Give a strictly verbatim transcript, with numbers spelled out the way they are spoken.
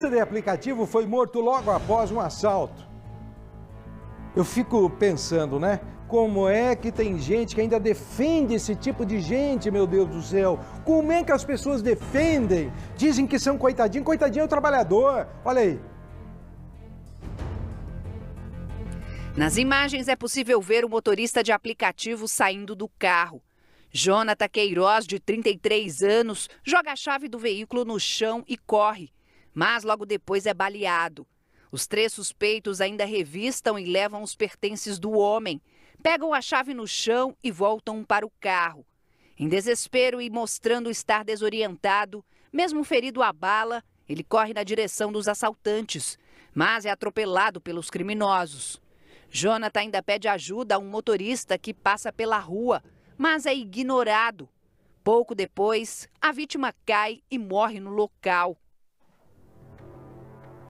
De aplicativo foi morto logo após um assalto. Eu fico pensando, né? Como é que tem gente que ainda defende esse tipo de gente, meu Deus do céu? Como é que as pessoas defendem? Dizem que são coitadinho, coitadinho é o trabalhador. Olha aí. Nas imagens é possível ver o motorista de aplicativo saindo do carro. Jonathan Queiroz, de trinta e três anos, joga a chave do veículo no chão e corre. Mas logo depois é baleado. Os três suspeitos ainda revistam e levam os pertences do homem, pegam a chave no chão e voltam para o carro. Em desespero e mostrando estar desorientado, mesmo ferido à bala, ele corre na direção dos assaltantes, mas é atropelado pelos criminosos. Jonathan ainda pede ajuda a um motorista que passa pela rua, mas é ignorado. Pouco depois, a vítima cai e morre no local.